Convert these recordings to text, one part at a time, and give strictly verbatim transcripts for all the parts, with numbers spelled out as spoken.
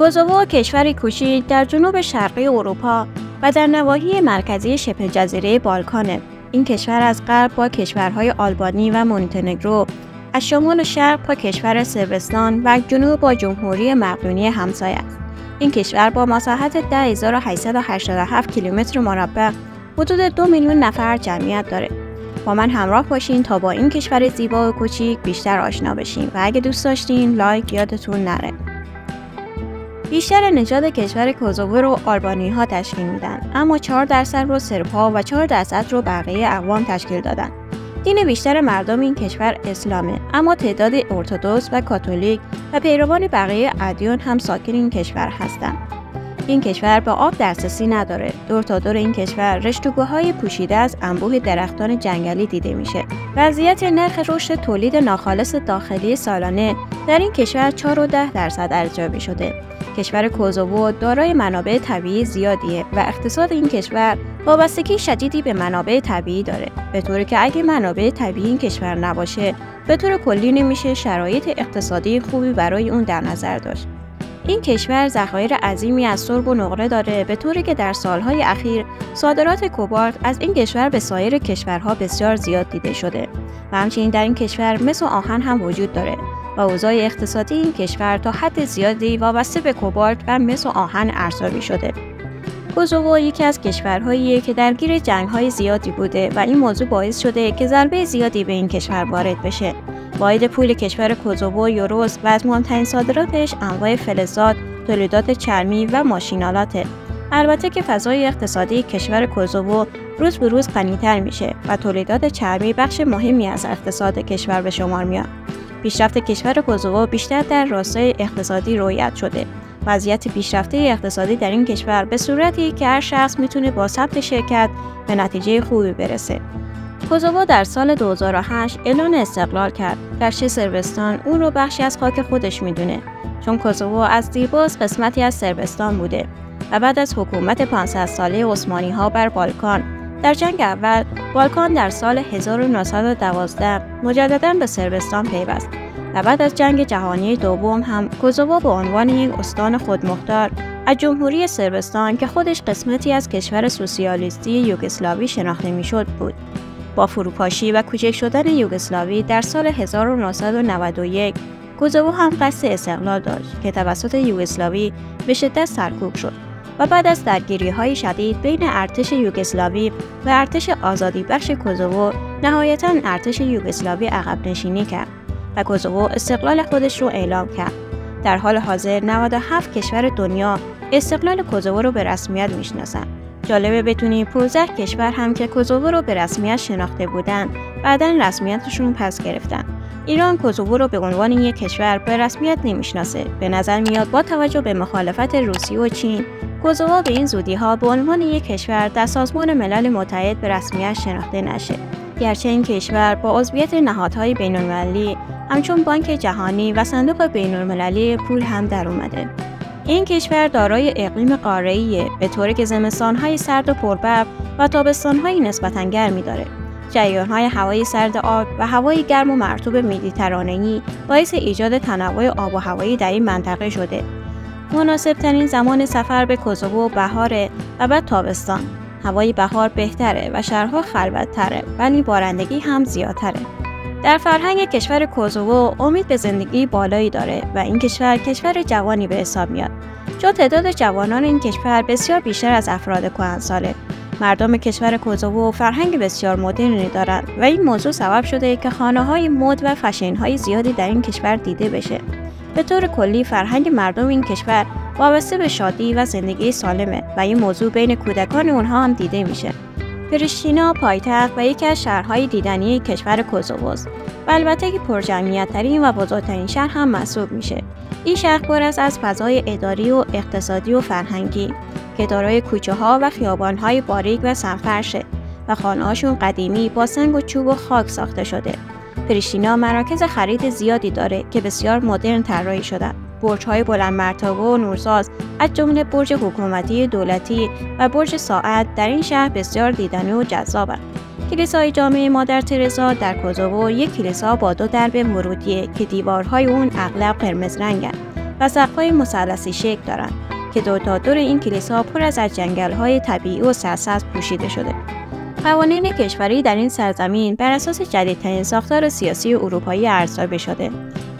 کوزوو کشوری کوچک در جنوب شرقی اروپا و در نواحی مرکزی شبه جزیره بالکانه. این کشور از غرب با کشورهای آلبانی و مونتنگرو، از شمال و شرق با کشور صربستان و جنوب با جمهوری مقدونی همسایه است. این کشور با مساحت ده هزار و هشتصد و هشتاد و هفت کیلومتر مربع حدود دو میلیون نفر جمعیت داره. با من همراه باشین تا با این کشور زیبا و کوچیک بیشتر آشنا بشین و اگه دوست داشتین لایک یادتون نره. بیشتر نژاد کشور کوزوو رو آلبانی ها تشکیل میدن، اما چهار درصد رو سرب ها و چهار درصد رو بقیه اقوام تشکیل دادن. دین بیشتر مردم این کشور اسلامه، اما تعداد ارتدوس و کاتولیک و پیروان بقیه ادیان هم ساکن این کشور هستند. این کشور به آب دسترسی نداره. دور تا دور این کشور رشتگوهای پوشیده از انبوه درختان جنگلی دیده میشه. وضعیت نرخ رشد تولید ناخالص داخلی سالانه در این کشور چهار و ده درصد ارزیابی شده. کشور کوزوو دارای منابع طبیعی زیادیه و اقتصاد این کشور وابستگی شدیدی به منابع طبیعی داره، به طوری که اگه منابع طبیعی این کشور نباشه، به طور کلی نمیشه شرایط اقتصادی خوبی برای اون در نظر داشت. این کشور ذخایر عظیمی از سرب و نقره داره، به طوری که در سالهای اخیر صادرات کوبالت از این کشور به سایر کشورها بسیار زیاد دیده شده و همچنین در این کشور مس و آهن هم وجود داره و اوضاع اقتصادی این کشور تا حد زیادی وابسته به کوبالت و مس و آهن ارزیابی شده. کوزوو یکی از کشورهاییه که درگیر جنگ‌های زیادی بوده و این موضوع باعث شده که ضربه زیادی به این کشور وارد بشه. واحد پول کشور کوزوو یوروست و از مهمترین صادراتش انواع فلزات، تولیدات چرمی و ماشینالاته. البته که فضای اقتصادی کشور کوزوو روز به روز غنی‌تر میشه و تولیدات چرمی بخش مهمی از اقتصاد کشور به شمار میاد. پیشرفت کشور کوزوو بیشتر در راستای اقتصادی رویت شده. وضعیت پیشرفته اقتصادی در این کشور به صورتی که هر شخص میتونه با ثبت شرکت به نتیجه خوبی برسه. کوزوو در سال دو هزار و هشت اعلان استقلال کرد، گرچه صربستان اون رو بخشی از خاک خودش میدونه، چون کوزوو از دیرباز قسمتی از صربستان بوده و بعد از حکومت پانصد ساله عثمانی ها بر بالکان در جنگ اول، بالکان در سال هزار و نهصد و دوازده مجدداً به صربستان پیوست و بعد از جنگ جهانی دوم هم کوزوو به عنوان یک استان خودمختار از جمهوری صربستان که خودش قسمتی از کشور سوسیالیستی یوگسلاوی شناخته میشد بود. با فروپاشی و کوچک شدن یوگسلاوی در سال هزار و نهصد و نود و یک کوزوو هم قصد استقلال داشت که توسط یوگسلاوی به شدت سرکوب شد و بعد از درگیری‌های شدید بین ارتش یوگسلاوی و ارتش آزادی بخش کوزوو نهایتاً ارتش یوگسلاوی عقب نشینی کرد و کوزوو استقلال خودش رو اعلام کرد. در حال حاضر نود و هفت کشور دنیا استقلال کوزوو رو به رسمیت میشناسن. جالبه بتونی پانزده کشور هم که کوزوو رو به رسمیت شناخته بودن بعداً رسمیتشون پس گرفتن. ایران کوزوو رو به عنوان یک کشور به رسمیت نمیشناسه. به نظر میاد با توجه به مخالفت روسیه و چین، کوزوو به این زودی‌ها به عنوان یک کشور در سازمان ملل متحد به رسمیت شناخته نشه. گرچه این کشور با عضویت نهادهای بین‌المللی همچون بانک جهانی و صندوق بین‌المللی پول هم در اومده. این کشور دارای اقلیم قاره‌ایه، به طوری که زمستان‌های سرد و پربرف و تابستان‌های نسبتاً گرمی داره. جریان‌های هوای سرد آرد و هوای گرم و مرطوب مدیترانه‌ای باعث ایجاد تنوع آب و هوایی در این منطقه شده. مناسب‌ترین زمان سفر به کوزوو بهاره و بعد تابستان. هوای بهار بهتره و شهرها خلوت‌تره، ولی بارندگی هم زیادتره. در فرهنگ کشور کوزوو امید به زندگی بالایی داره و این کشور کشور جوانی به حساب میاد، چون تعداد جوانان این کشور بسیار بیشتر از افراد کهنساله. مردم کشور کوزوو فرهنگ بسیار مدرنی دارند و این موضوع سبب شده که خانه‌های مد و فشن‌های زیادی در این کشور دیده بشه. به طور کلی فرهنگ مردم این کشور وابسته به شادی و زندگی سالمه و این موضوع بین کودکان اونها هم دیده میشه. پریشتینا پایتخت و یکی از شهرهای دیدنی کشور کوزوو است و البته که پرجمعیت‌ترین و بزرگترین شهر هم محسوب میشه. این شهر پر است از فضای اداری و اقتصادی و فرهنگی که دارای کوچه‌ها و خیابان‌های باریک و سنفرشه و خانه‌هاشون قدیمی با سنگ و چوب و خاک ساخته شده. پریشتینا مراکز خرید زیادی داره که بسیار مدرن طراحی شدن. برج‌های بلند مرتبه و نورساز از جمله برج حکومتی دولتی و برج ساعت در این شهر بسیار دیدنی و جذابند. کلیسای جامع مادر ترزا در کوزوو یک کلیسا با دو درب ورودیه که دیوارهای اون اغلب قرمز رنگند و سقف‌های مثلثی شکل دارند که دور تا دور این کلیساها پر از جنگل‌های طبیعی و سرسبز پوشیده شده. قوانین کشوری در این سرزمین بر اساس جدیدترین ساختار سیاسی اروپایی ارزیابی شده.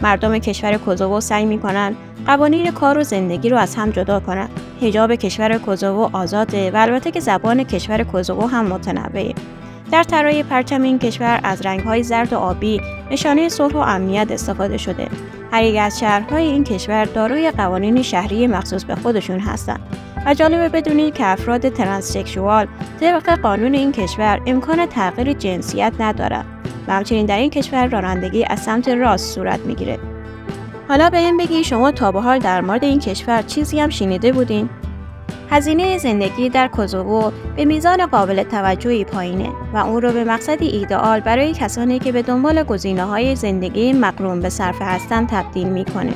مردم کشور کوزوو سعی می‌کنند قوانین کار و زندگی رو از هم جدا کنند. حجاب کشور کوزوو آزاده و البته که زبان کشور کوزوو هم متنوعه. در طراحی پرچم این کشور از رنگ‌های زرد و آبی نشانه صلح و امنیت استفاده شده. هر یک از شهرهای این کشور دارای قوانین شهری مخصوص به خودشون هستند. و جالبه بدونید که افراد ترانسکشوال طبق قانون این کشور امکان تغییر جنسیت ندارند و همچنین در این کشور رانندگی از سمت راست صورت میگیره. حالا به هم بگی شما تا به حال در مورد این کشور چیزی هم شنیده بودین؟ هزینه زندگی در کوزوو به میزان قابل توجهی پایینه و اون رو به مقصدی ایدئال برای کسانی که به دنبال گزینه‌های زندگی مقرون به صرفه هستند تبدیل میکنه.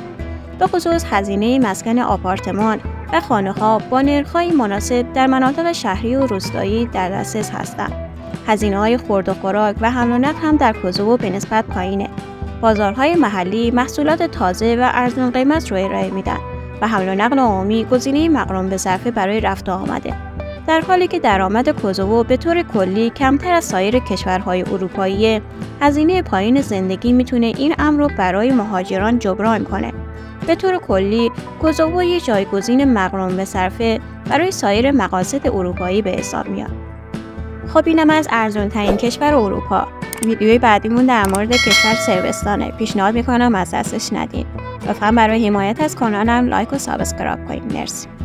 به خصوص هزینه مسکن آپارتمان و خانه‌ها با نرخ‌های مناسب در مناطق شهری و روستایی در دسترس هستند. هزینه‌های خورد و خوراک و حمل و نقل هم در کوزوو به نسبت پایینه. بازارهای محلی محصولات تازه و ارزان قیمت رو ارائه میدن و حمل و نقل عمومی گزینه مقرون به صرفه برای رفت و آمده. در حالی که درآمد کوزوو به طور کلی کمتر از سایر کشورهای اروپایی، هزینه پایین زندگی میتونه این امر رو برای مهاجران جبران کنه. به طور کلی، کوزوو یک جایگزین مقرون به صرفه برای سایر مقاصد اروپایی به حساب میاد. خب اینم از ارزان‌ترین کشور اروپا. ویدیوی بعدیمون در مورد کشور صربستانه. پیشنهاد میکنم از دستش ندید. لطفاً برای حمایت از کانالم لایک و سابسکرایب کنید. مرسی.